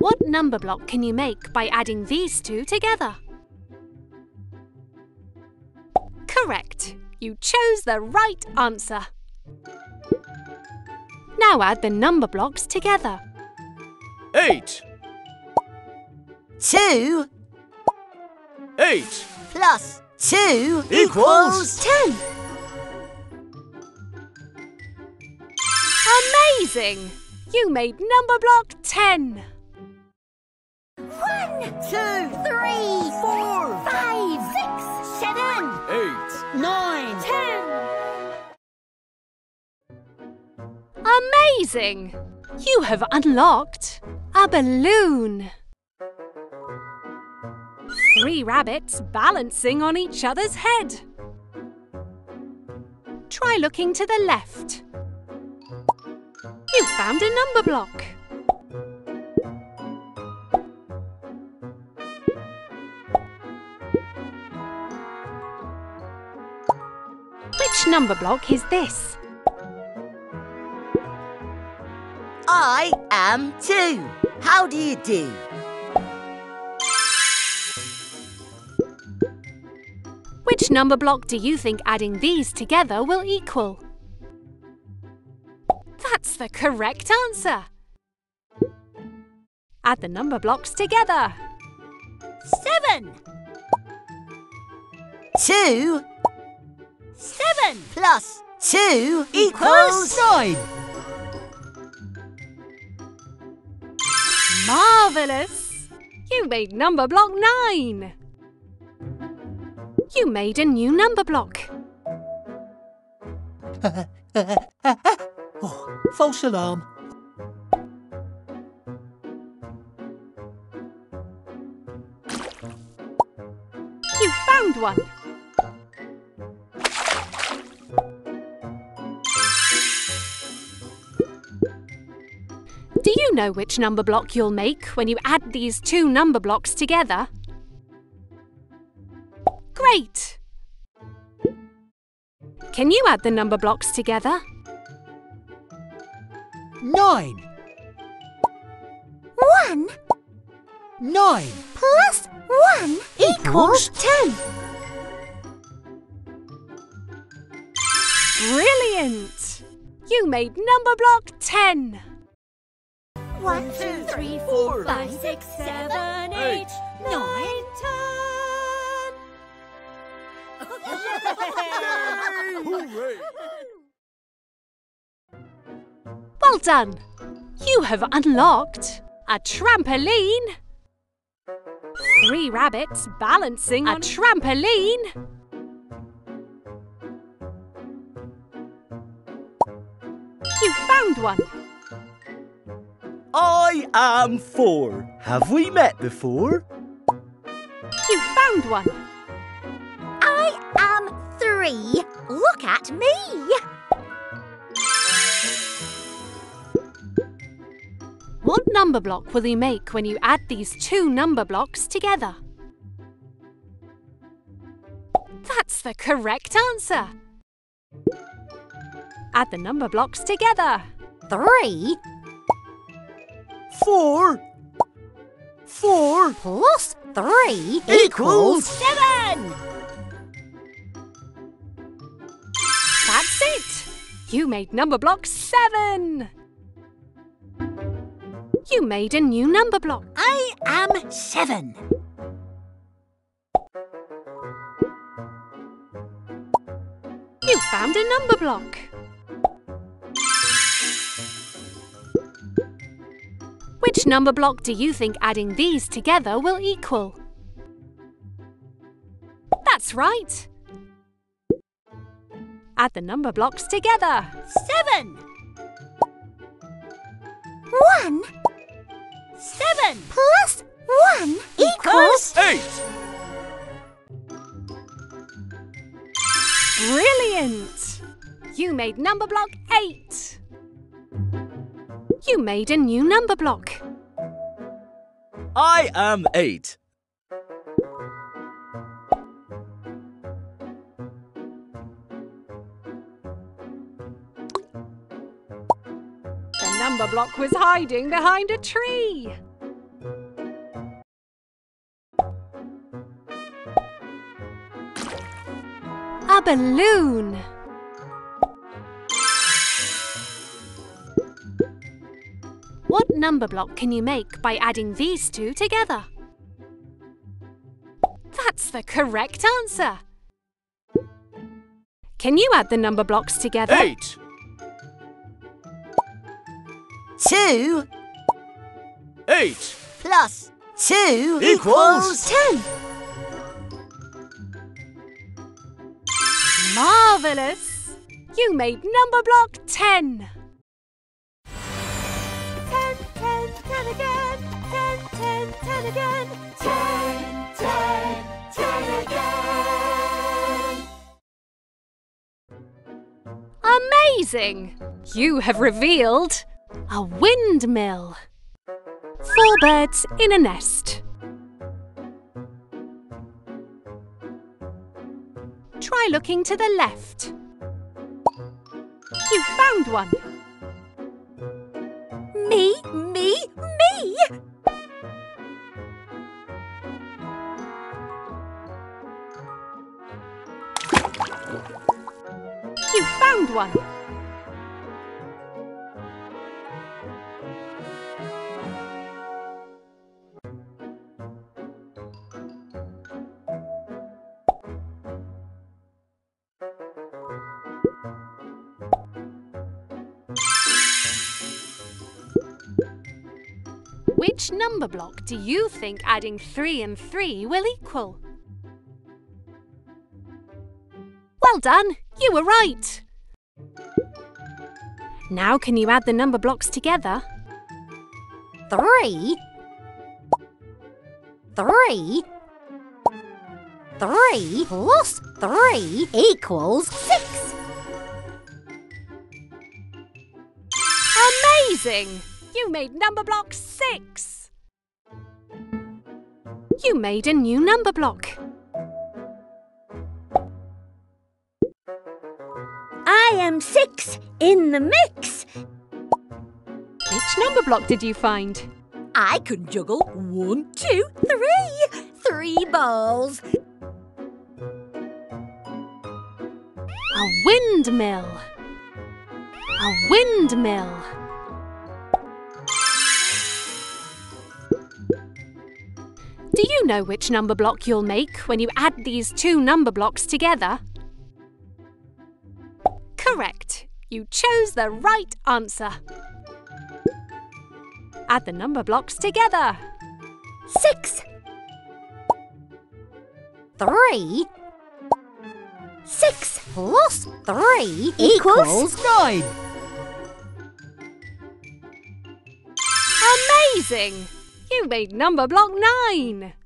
What number block can you make by adding these two together? Correct! You chose the right answer! Now add the number blocks together. 8 plus 2 equals 10. Amazing! You made number block 10. 1, 2, 3, 4, 5, 6, 7, 8, 9, 10. Amazing! You have unlocked a balloon. 3 rabbits balancing on each other's head. Try looking to the left. You found a number block. Which number block is this? I am 2. How do you do? Which number block do you think adding these together will equal? That's the correct answer! Add the number blocks together. 7 plus 2 equals 9. Marvellous! You made number block 9. You made a new number block. Oh, false alarm. You found one. Do you know which number block you'll make when you add these two number blocks together? Great! Can you add the number blocks together? 9 plus 1 equals 10. Brilliant! You made number block 10. 1, 2, 3, 4, 5, 6, 7, 8, 9, 10. Well done! You have unlocked a trampoline, 3 rabbits balancing on a trampoline, you found one. I am 4. Have we met before? You found one. I am 3. Look at me! What number block will you make when you add these two number blocks together? That's the correct answer! Add the number blocks together. 3 4 4 plus 3 equals 7. That's it! You made number block 7! You made a new number block. I am 7. You found a number block. Which number block do you think adding these together will equal? That's right! Add the number blocks together. 7 plus 1 equals 8. Brilliant! You made number block 8. You made a new number block. I am 8. Number block was hiding behind a tree. A balloon. What number block can you make by adding these two together? That's the correct answer. Can you add the number blocks together? 8. 2. 8. Plus 2 equals 10. Marvellous! You made number block 10. 10, 10, 10 again. 10, 10, 10 again. 10, 10, 10 again. Amazing! You have revealed a windmill. 4 birds in a nest. Try looking to the left. You found one. Me, me, me! You found one. Which number block do you think adding 3 and 3 will equal? Well done! You were right! Now can you add the number blocks together? 3, 3, 3 plus 3 equals 6. Amazing! You made number block 6! You made a new number block. I am 6 in the mix! Which number block did you find? I can juggle 1, 2, 3! 3 balls! A windmill! A windmill! Do you know which number block you'll make when you add these two number blocks together? Correct! You chose the right answer. Add the number blocks together. 6. 3. 6 plus 3 equals 9. Amazing! You made number block 9!